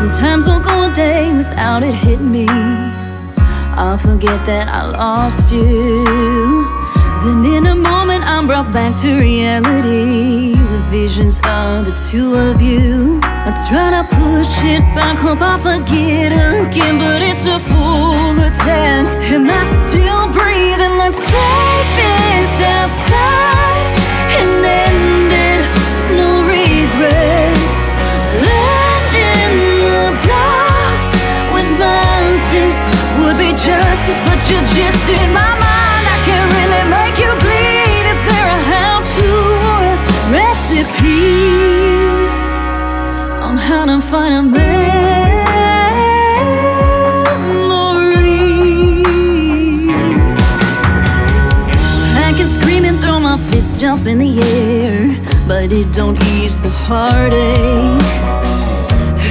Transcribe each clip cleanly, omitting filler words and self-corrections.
Sometimes I'll go a day without it hitting me. I'll forget that I lost you. Then in a moment I'm brought back to reality with visions of the two of you. I try to push it back, hope I forget again, but it's a full attack. Am I still breathing? Let's take this outside and end it, no regrets. Land in the blocks with my fist would be justice, but you're just in my mind. I can't really make you bleed. Is there a how-to or a recipe on how to find a memory? I can scream and throw my fist up in the air, but it don't ease the heartache.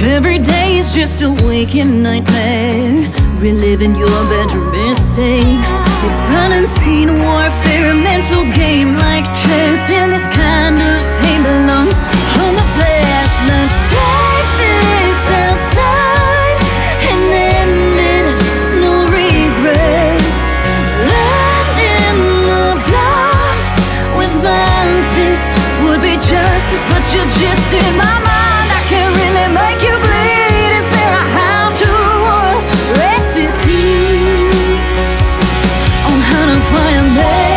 Every day is just a waking nightmare, reliving your bedroom mistakes. It's an unseen warfare, a mental game like chess, and this kind of pain belongs on the flesh. Let's take this outside and end it, no regrets. Land in the blocks with my fist would be justice, but you're just in my mind. I can't really make you bleed. Is there a how-to or a recipe on how to find a man?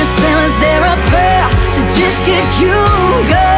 Is there a prayer to just get you going?